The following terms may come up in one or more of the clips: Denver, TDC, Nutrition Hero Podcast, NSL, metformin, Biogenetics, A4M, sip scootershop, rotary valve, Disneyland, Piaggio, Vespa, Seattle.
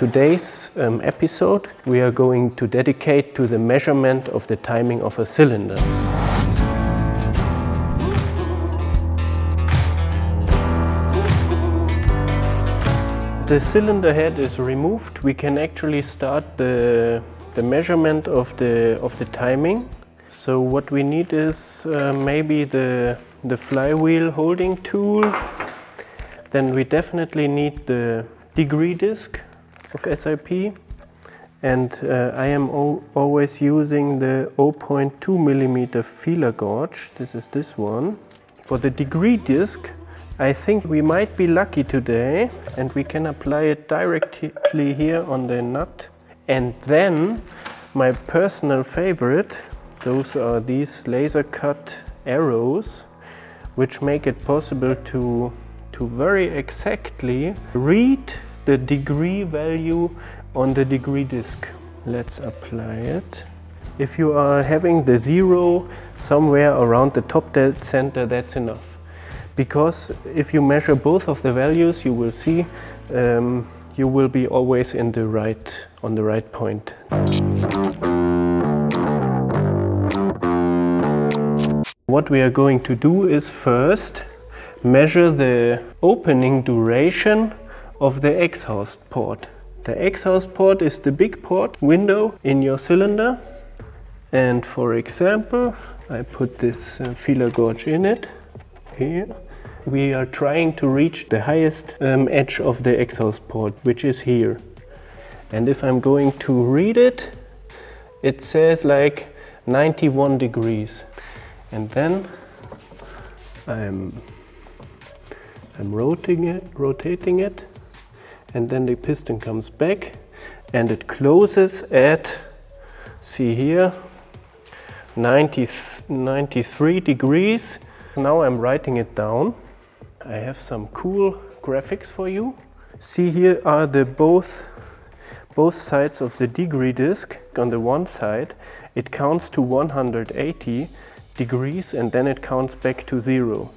Today's episode we are going to dedicate to the measurement of the timing of a cylinder. The cylinder head is removed. We can actually start the measurement of the timing. So what we need is maybe the flywheel holding tool. Then we definitely need the degree disc of SIP, and I am always using the 0.2 mm feeler gauge. This is this one. For the degree disc, I think we might be lucky today and we can apply it directly here on the nut. And then my personal favorite, those are these laser cut arrows, which make it possible to very exactly read the degree value on the degree disc. Let's apply it. If you are having the zero somewhere around the top dead center, that's enough. Because if you measure both of the values, you will see you will be always in the right point. What we are going to do is first measure the opening duration of the exhaust port. The exhaust port is the big port window in your cylinder, and for example, I put this feeler gauge in it. Here we are trying to reach the highest edge of the exhaust port, which is here. And if I'm going to read it, it says like 91 degrees. And then I'm rotating it, and then the piston comes back and it closes at, see here, 93 degrees. Now I'm writing it down. I have some cool graphics for you. See, here are the both sides of the degree disc. On the one side, it counts to 180 degrees and then it counts back to 0.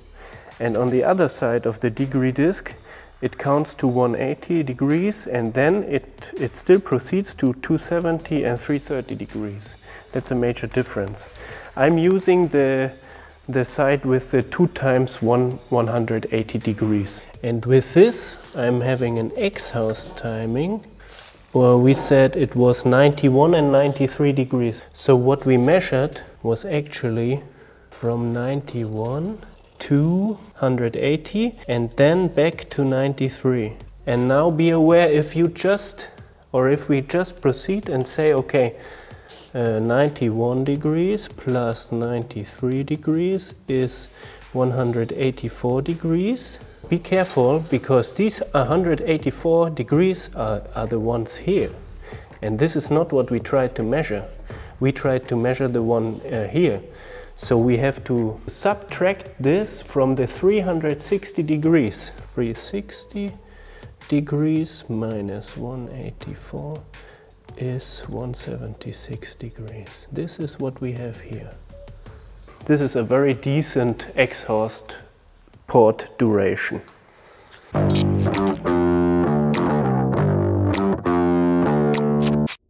And on the other side of the degree disc, it counts to 180 degrees and then it still proceeds to 270 and 330 degrees. That's a major difference. I'm using the side with the 2 times 180 degrees. And with this, I'm having an exhaust timing. Well, we said it was 91 and 93 degrees. So what we measured was actually from 91 to 180 and then back to 93. And now be aware, if we just proceed and say, okay, 91 degrees plus 93 degrees is 184 degrees. Be careful, because these 184 degrees are the ones here. And this is not what we tried to measure. We tried to measure the one here. So we have to subtract this from the 360 degrees. 360 degrees minus 184. Is 176 degrees. This is what we have here. This is a very decent exhaust port duration.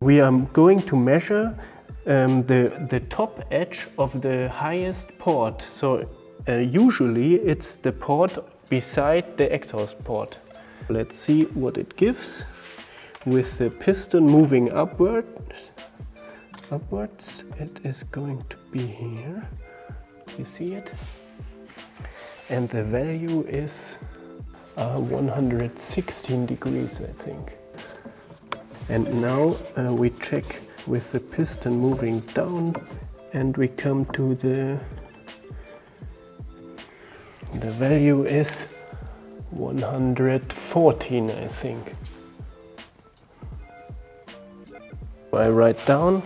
We are going to measure the top edge of the highest port. So usually it's the port beside the exhaust port. Let's see what it gives. With the piston moving upwards, it is going to be here. You see it? And the value is 116 degrees, I think. And now we check with the piston moving down, and we come to the value is 114, I think. I write down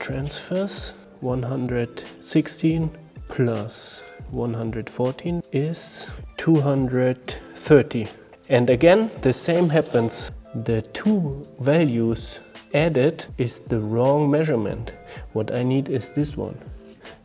transfers. 116 plus 114 is 230. And again, the same happens. The two values added is the wrong measurement. What I need is this one.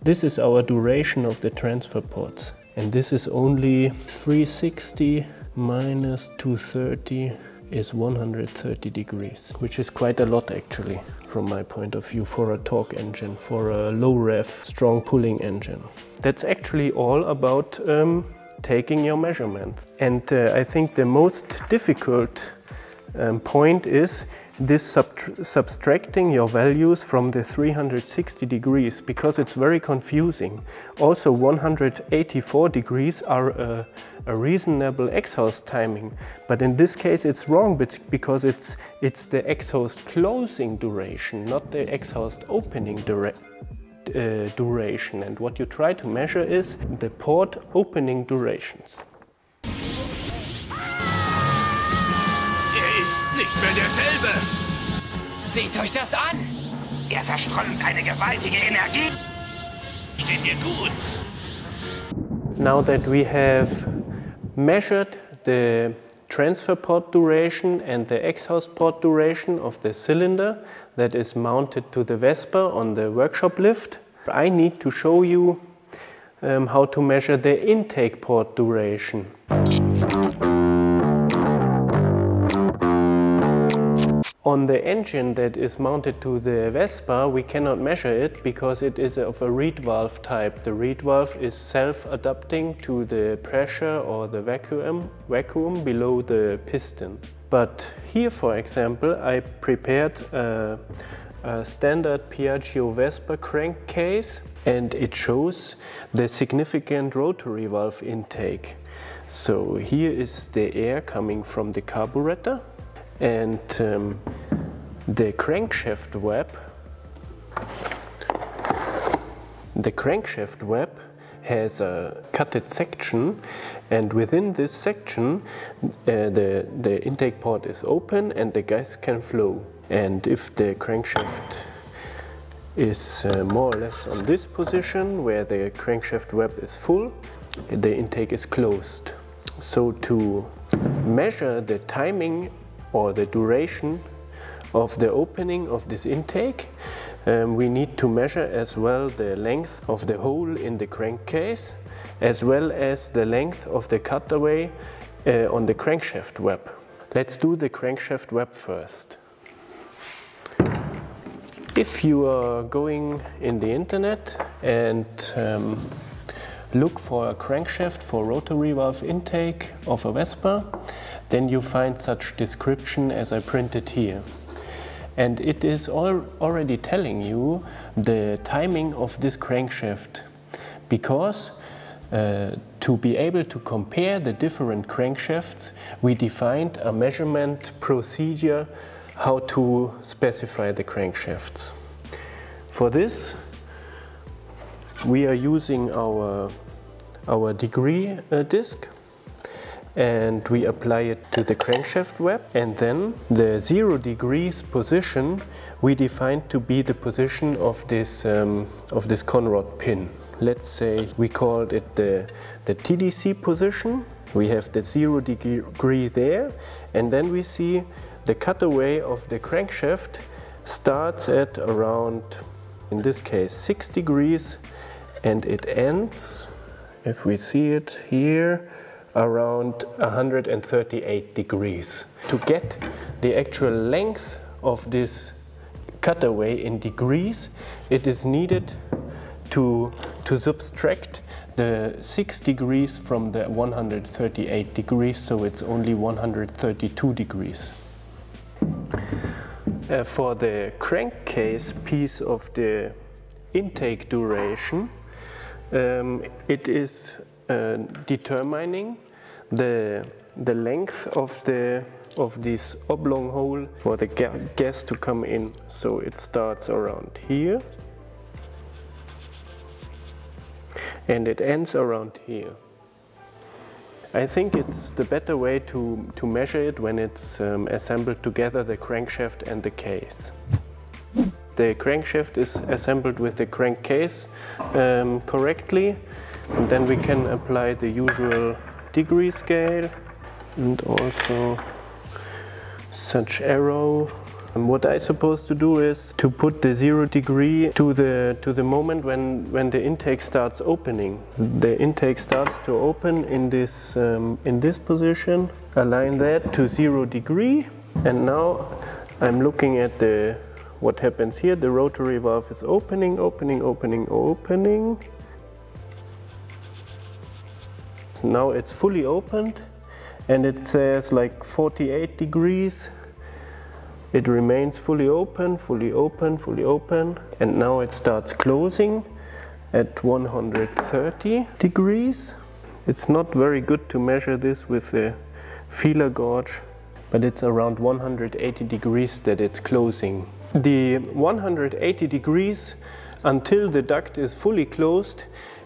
This is our duration of the transfer ports. And this is only 360 minus 230 is 130 degrees, which is quite a lot actually from my point of view for a torque engine, for a low rev, strong pulling engine. That's actually all about taking your measurements. And I think the most difficult point is this subtracting your values from the 360 degrees, because it's very confusing. Also 184 degrees are a reasonable exhaust timing, but in this case it's wrong because it's the exhaust closing duration, not the exhaust opening duration. And what you try to measure is the port opening durations. Nicht mehr derselbe! Seht euch das an! Verströmt eine gewaltige Energie! Steht ihr gut! Now that we have measured the transfer port duration and the exhaust port duration of the cylinder that is mounted to the Vespa on the workshop lift, I need to show you how to measure the intake port duration. On the engine that is mounted to the Vespa, we cannot measure it because it is of a reed valve type. The reed valve is self-adapting to the pressure or the vacuum below the piston. But here, for example, I prepared a standard Piaggio Vespa crankcase, and it shows the significant rotary valve intake. So here is the air coming from the carburetor. And the crankshaft web has a cutted section, and within this section the intake port is open and the gas can flow. And if the crankshaft is more or less on this position where the crankshaft web is full, the intake is closed. So to measure the timing or the duration of the opening of this intake, we need to measure as well the length of the hole in the crankcase, as well as the length of the cutaway on the crankshaft web. Let's do the crankshaft web first. If you are going in the internet and look for a crankshaft for rotary valve intake of a Vespa, then you find such description as I printed here. And it is already telling you the timing of this crankshaft, because to be able to compare the different crankshafts, we defined a measurement procedure how to specify the crankshafts. For this, we are using our degree disc, and we apply it to the crankshaft web, and then the 0 degrees position we defined to be the position of this conrod pin. Let's say we called it the TDC position. We have the 0 degree there, and then we see the cutaway of the crankshaft starts at around, in this case, 6 degrees, and it ends, if we see it here, around 138 degrees. To get the actual length of this cutaway in degrees, it is needed to subtract the 6 degrees from the 138 degrees, so it's only 132 degrees. For the crankcase piece of the intake duration, it is determining the length of this oblong hole for the gas to come in. So it starts around here and it ends around here. I think it's the better way to measure it when it's assembled together, the crankshaft and the case. The crankshaft is assembled with the crankcase correctly. And then we can apply the usual degree scale and also such arrow And what I supposed to do is to put the 0 degree to the moment when the intake starts opening. The intake starts to open in this position. Align that to 0 degree, and now I'm looking at what happens here. The rotary valve is opening, opening, opening, opening. Now it's fully opened, and it says like 48 degrees. It remains fully open, fully open, fully open, and now it starts closing at 130 degrees. It's not very good to measure this with a feeler gauge, but it's around 180 degrees that it's closing. The 180 degrees until the duct is fully closed,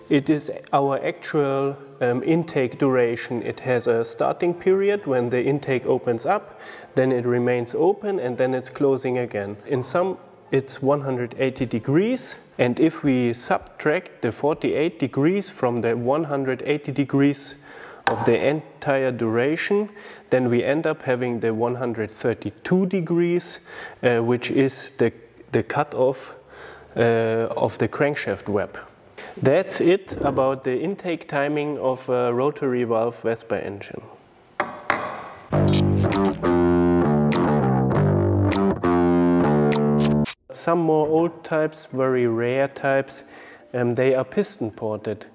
it is our actual intake duration. It has a starting period when the intake opens up, then it remains open, and then it's closing again. In sum, it's 180 degrees, and if we subtract the 48 degrees from the 180 degrees of the entire duration, then we end up having the 132 degrees, which is the cutoff of the crankshaft web. That's it about the intake timing of a rotary valve Vespa engine. Some more old types, very rare types, they are piston ported.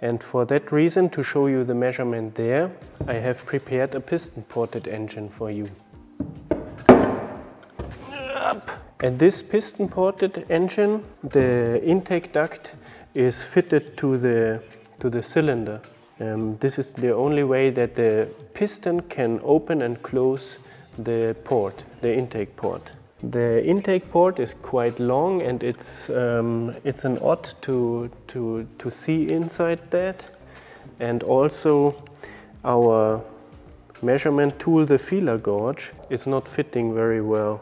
And for that reason, to show you the measurement there, I have prepared a piston ported engine for you. And this piston ported engine, the intake duct is fitted to the cylinder. This is the only way that the piston can open and close the port, the intake port. The intake port is quite long, and it's an odd to see inside that. And also our measurement tool, the feeler gauge, is not fitting very well.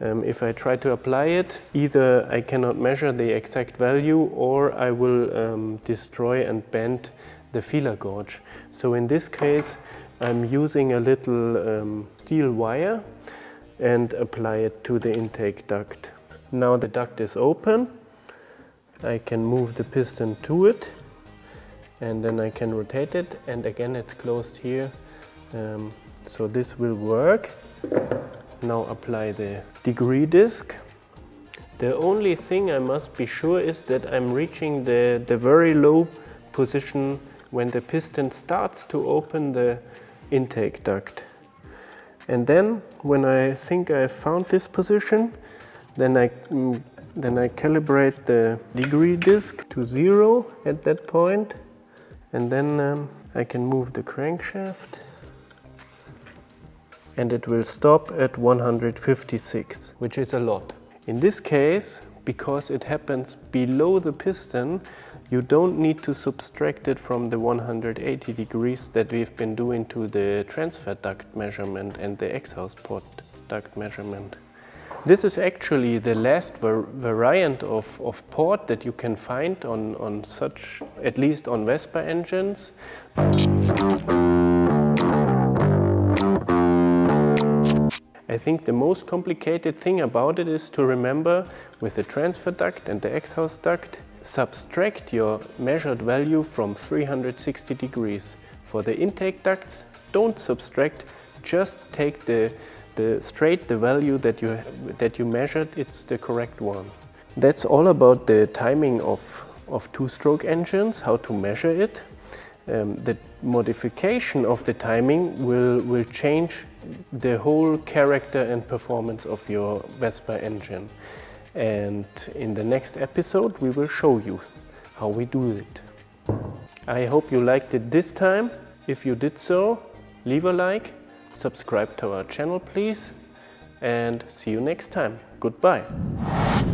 If I try to apply it, either I cannot measure the exact value, or I will destroy and bend the feeler gauge. So in this case, I'm using a little steel wire and apply it to the intake duct. Now the duct is open. I can move the piston to it, and then I can rotate it, and again it's closed here. So this will work. Now apply the degree disc. The only thing I must be sure is that I'm reaching the very low position when the piston starts to open the intake duct. And then when I think I found this position, then I calibrate the degree disc to 0 at that point, and then I can move the crankshaft. And it will stop at 156, which is a lot. In this case, because it happens below the piston, you don't need to subtract it from the 180 degrees that we've been doing to the transfer duct measurement and the exhaust port duct measurement. This is actually the last variant of port that you can find on such, at least on Vespa engines. I think the most complicated thing about it is to remember, with the transfer duct and the exhaust duct, subtract your measured value from 360 degrees. For the intake ducts, don't subtract, just take the value that you measured. It's the correct one. That's all about the timing of two-stroke engines, how to measure it. The modification of the timing will change the whole character and performance of your Vespa engine. And in the next episode, we will show you how we do it. I hope you liked it this time. If you did so, leave a like, subscribe to our channel, please, and see you next time. Goodbye.